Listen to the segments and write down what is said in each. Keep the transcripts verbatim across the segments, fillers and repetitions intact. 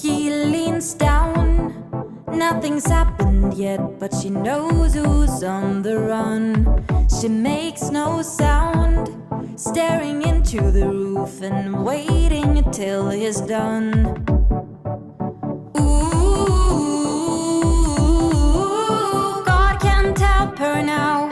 He leans down, nothing's happened yet, but she knows who's on the run. She makes no sound, staring into the roof and waiting till he's done. Ooh, God can't help her now.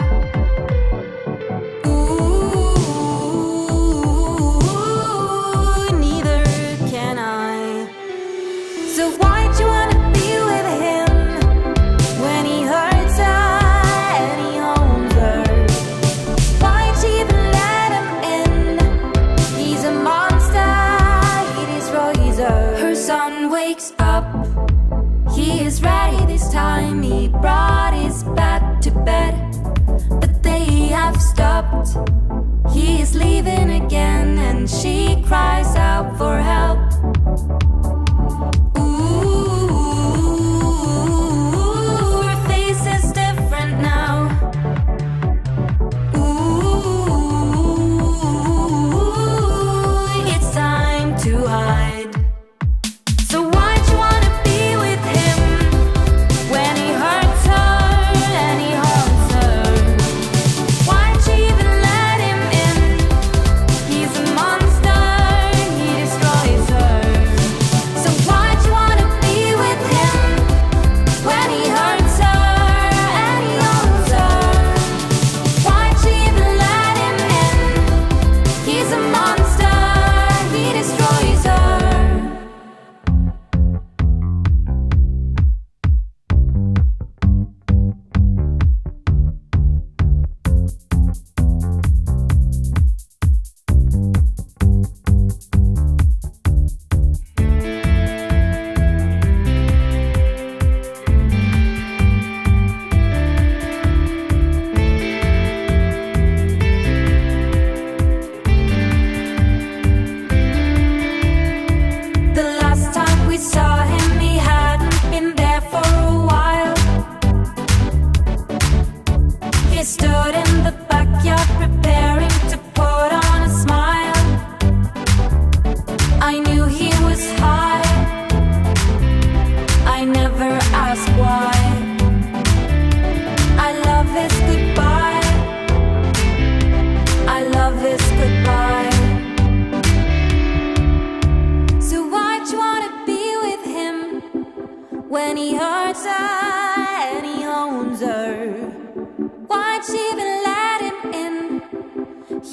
He brought his bat to bed, but they have stopped. He is leaving again, and she cries out for help. Ooh, her face is different now. Ooh, it's time to hide.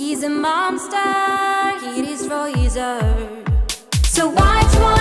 He's a monster, he destroys her. So why'd you want